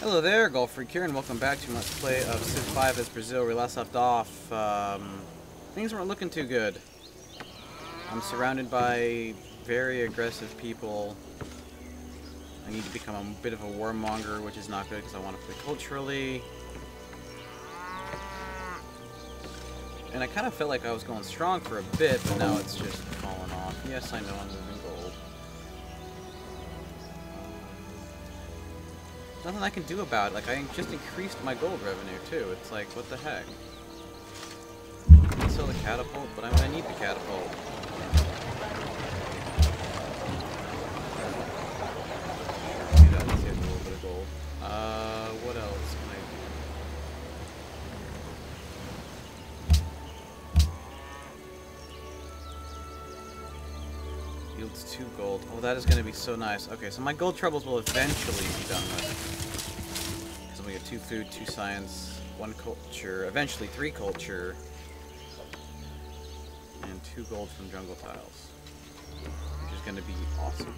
Hello there, Golf Freak here, and welcome back to my play of Civ 5 as Brazil. We last left off. Things weren't looking too good. I'm surrounded by very aggressive people. I need to become a bit of a warmonger, which is not good because I want to play culturally. And I kind of felt like I was going strong for a bit, but now it's just falling off. Yes, I know I'm moving gold. Nothing I can do about it. Like, I just increased my gold revenue, too. It's like, what the heck? I can sell the catapult, but I'm gonna need the catapult. Let's do that. Let's get a little bit of gold. What else can I do? Yields 2 gold. Oh, that is gonna be so nice. Okay, so my gold troubles will eventually be done with. We have 2 food, 2 science, 1 culture, eventually 3 culture, and 2 gold from jungle tiles, which is going to be awesome.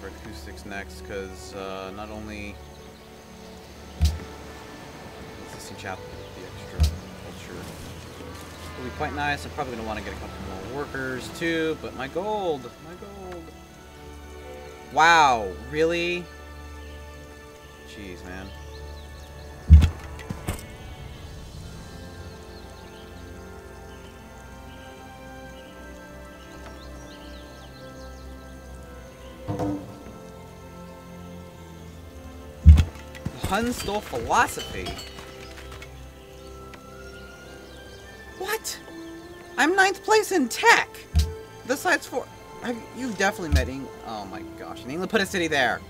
For acoustics next, because not only is this chapter with the extra culture, it'll be quite nice. I'm probably going to want to get a couple more workers too, but my gold. Wow, really? Jeez, man. Hun stole philosophy. What? I'm 9th place in tech. The site's for. You've definitely met England. Oh my gosh! And England put a city there.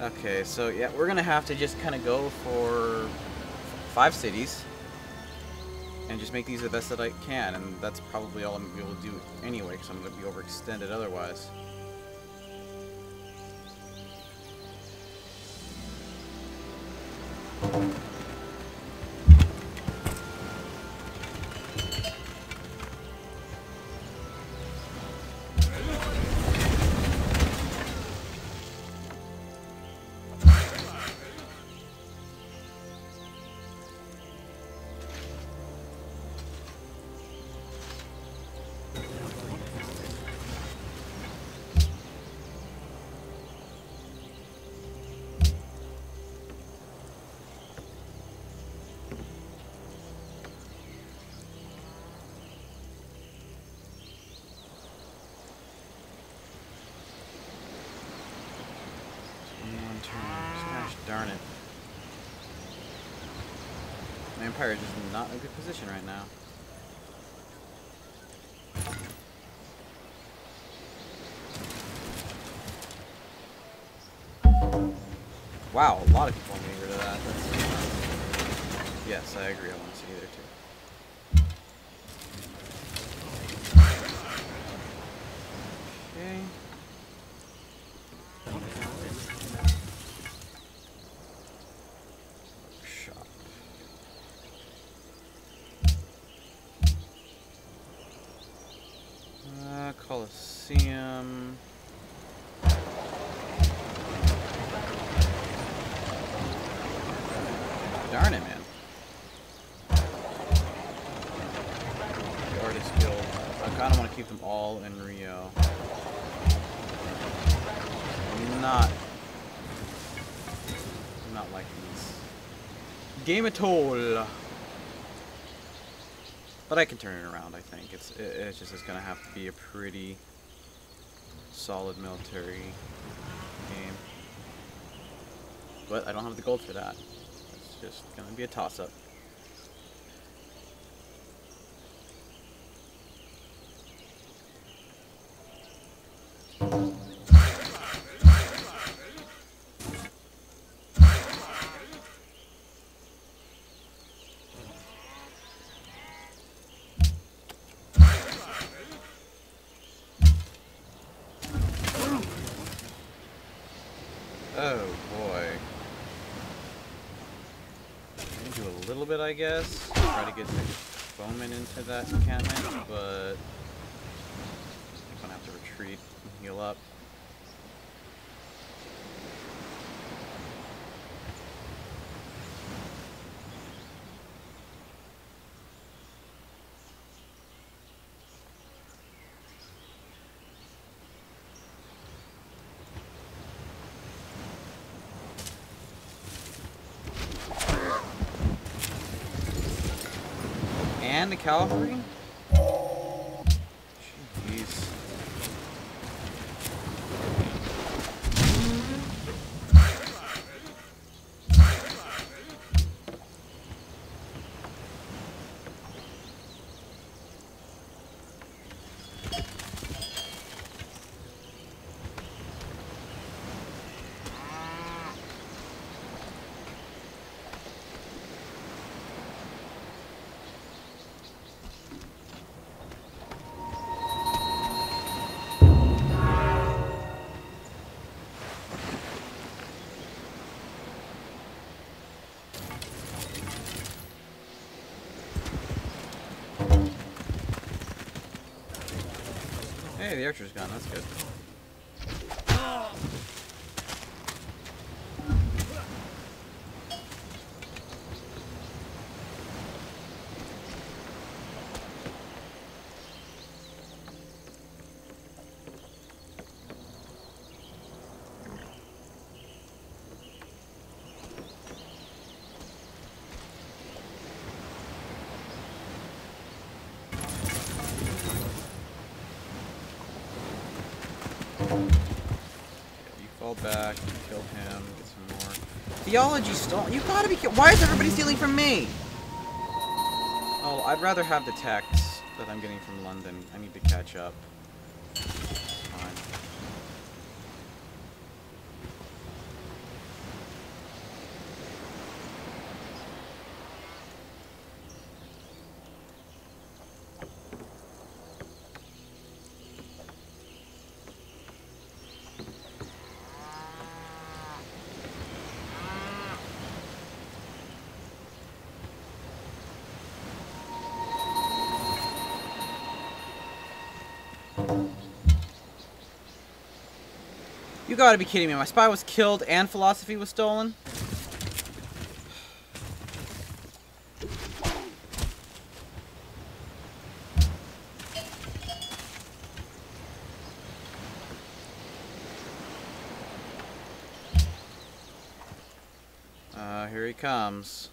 Okay, so yeah, we're gonna have to just kind of go for 5 cities and just make these the best that I can, and that's probably all I'm gonna be able to do anyway, because I'm gonna be overextended otherwise. Darn it. My empire is just not in a good position right now. Wow, a lot of people want me to get rid of that. That's... Yes, I agree. I want to see you there too. Colosseum. Darn it, man. The Artist Guild. I kind of want to keep them all in Rio. I'm not liking this game at all. But I can turn it around, I think. It's just it's going to have to be a pretty solid military game. But I don't have the gold for that. It's just going to be a toss-up. I guess. Try to get the bowman into that encampment, but I'm gonna have to retreat and heal up. And the cavalry? Jeez. Hey, the archer's gone, that's good. Back and kill him, get some more. Theology stolen? You gotta be kidding. Why is everybody stealing from me? Oh, I'd rather have the texts that I'm getting from London. I need to catch up. You gotta be kidding me, my spy was killed and philosophy was stolen? Here he comes.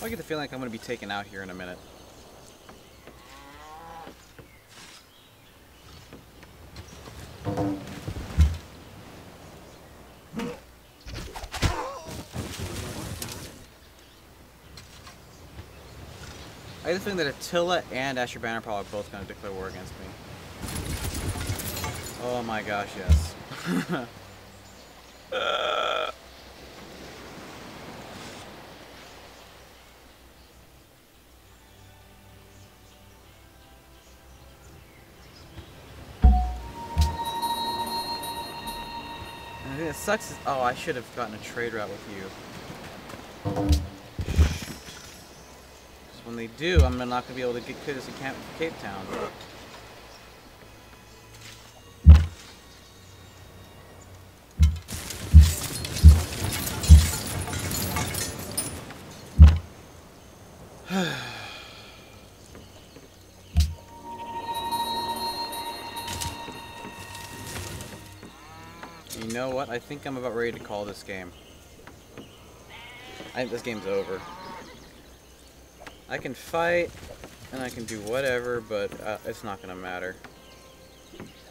I get the feeling like I'm going to be taken out here in a minute. I get the feeling that Attila and Asher Banner are both going to declare war against me. Oh my gosh, yes. Sucks is, oh, I should have gotten a trade route with you. Because when they do, I'm not going to be able to get clear this encampment for Cape Town. You know what? I think I'm about ready to call this game. I think this game's over. I can fight, and I can do whatever, but it's not going to matter.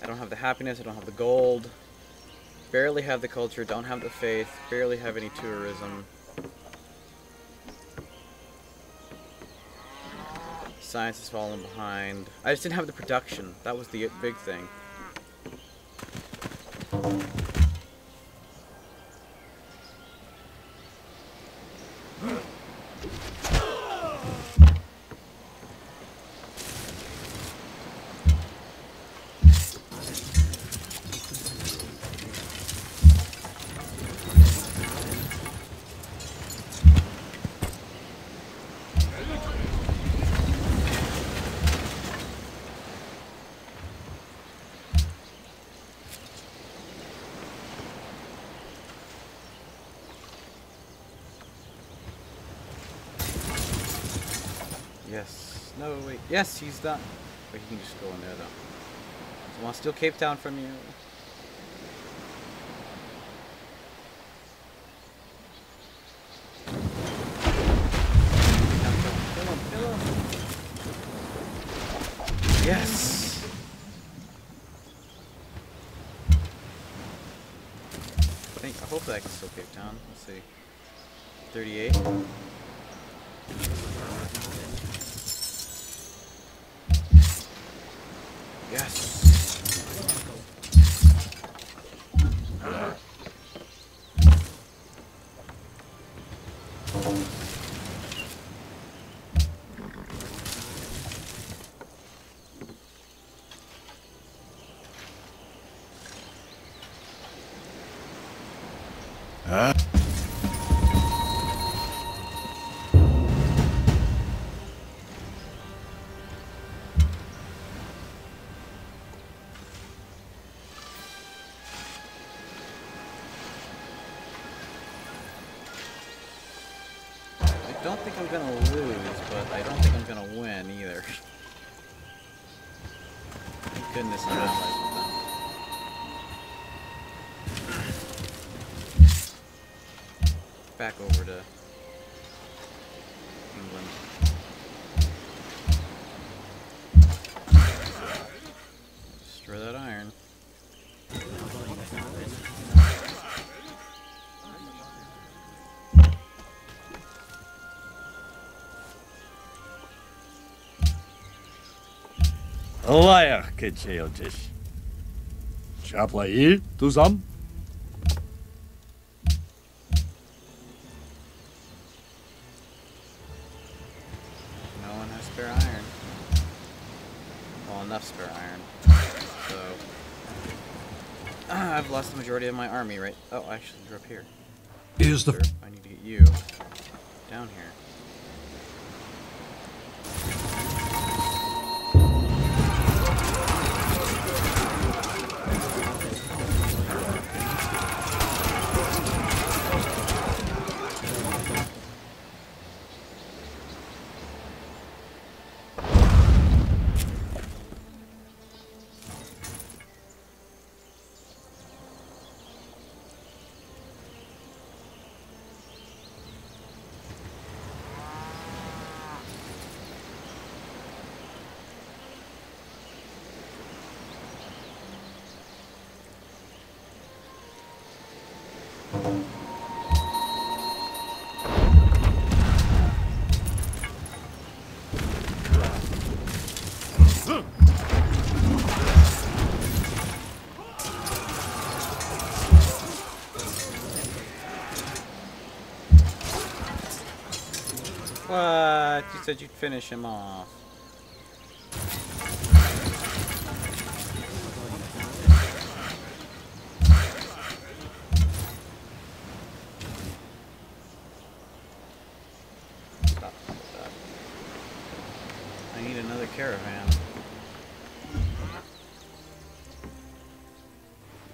I don't have the happiness, I don't have the gold, barely have the culture, don't have the faith, barely have any tourism. Science has fallen behind. I just didn't have the production. That was the big thing. Yes. No, wait. Yes, he's done. But he can just go in there, though. So I want to steal Cape Town from you. Kill him. Yes! Hopefully I can steal Cape Town. Let's see. 38. Yes. I don't think I'm gonna lose, but I don't think I'm gonna win either. Thank goodness I'm not like them. Back over to England. Destroy that iron. Лаярка челдиш. Чаплаи тузам. No one has spare iron. Well, enough spare iron. So I've lost the majority of my army, right? Oh, I should drop here. Is the I need to get you down here. What? You said you'd finish him off.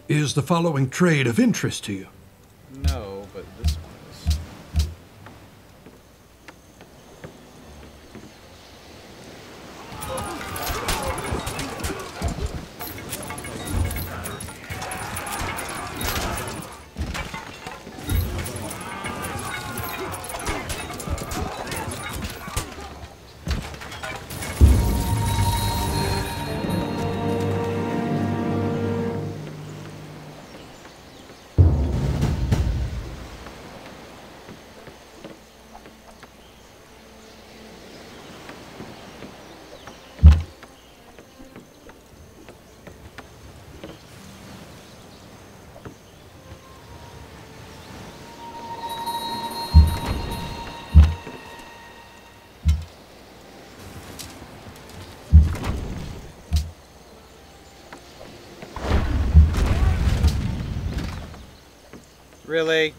Is the following trade of interest to you? No, but this one is. Really?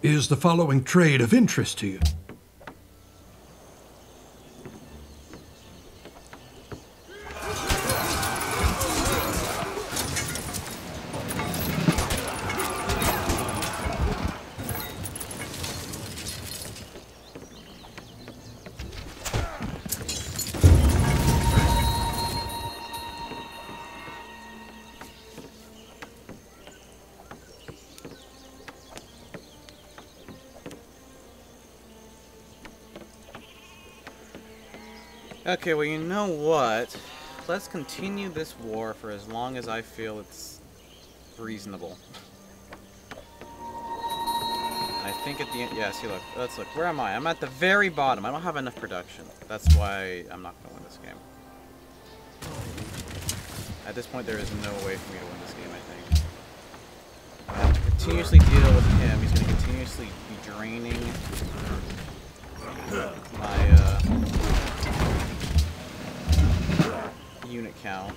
Is the following trade of interest to you? Okay, well, you know what? Let's continue this war for as long as I feel it's reasonable. I think at the end... Yeah, see, look. Let's look. Where am I? I'm at the very bottom. I don't have enough production. That's why I'm not going to win this game. At this point, there is no way for me to win this game, I think. I have to continuously deal with him. He's going to continuously be draining my... unit count.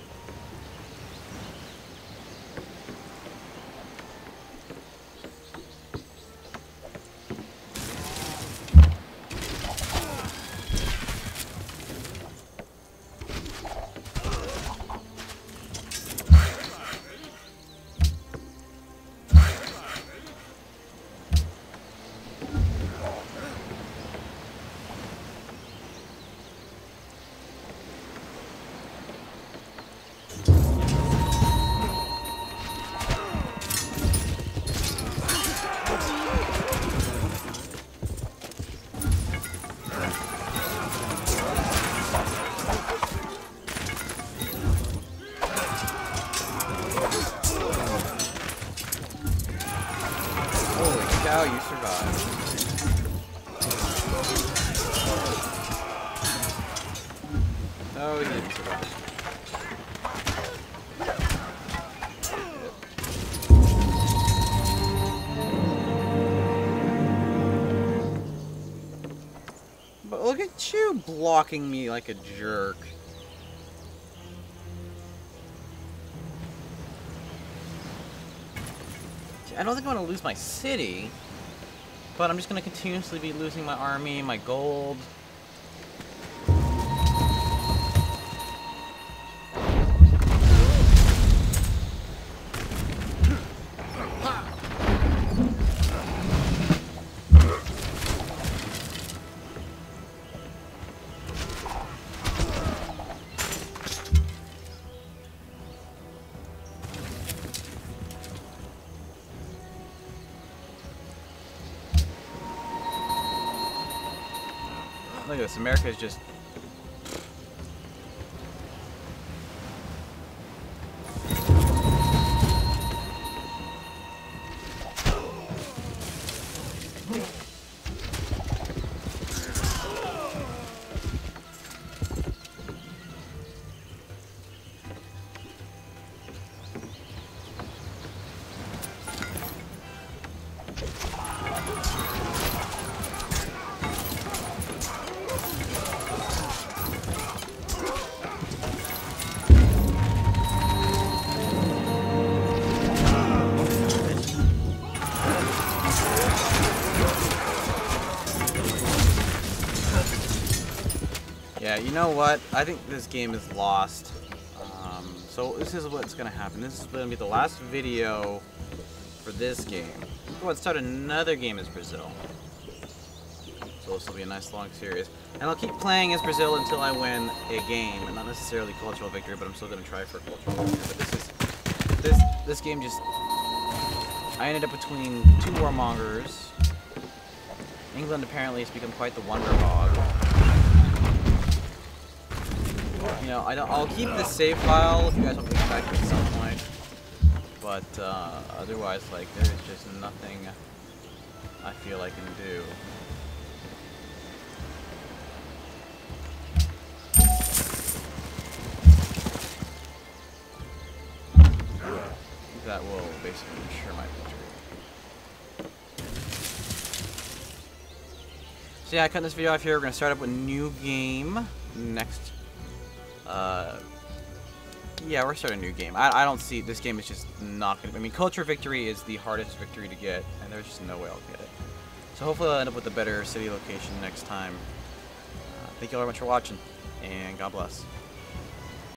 Blocking me like a jerk. I don't think I'm going to lose my city, but I'm just going to continuously be losing my army, my gold. Look at this, America is just... You know what? I think this game is lost. So this is what's going to happen. This is going to be the last video for this game. Oh, let's start another game as Brazil. So this will be a nice long series. And I'll keep playing as Brazil until I win a game. And not necessarily cultural victory, but I'm still going to try for cultural victory. But this game just... I ended up between two warmongers. England apparently has become quite the wonder hog. know, I'll keep the save file if you guys want to come back to at some point. But otherwise, like, there is just nothing I feel I can do. That will basically ensure my victory. So yeah, I cut this video off here. We're gonna start up a new game next. Yeah, we're starting a new game. I don't see this game is just not gonna. I mean, culture victory is the hardest victory to get, and there's just no way I'll get it. So hopefully I'll end up with a better city location next time. Thank you all very much for watching, and God bless.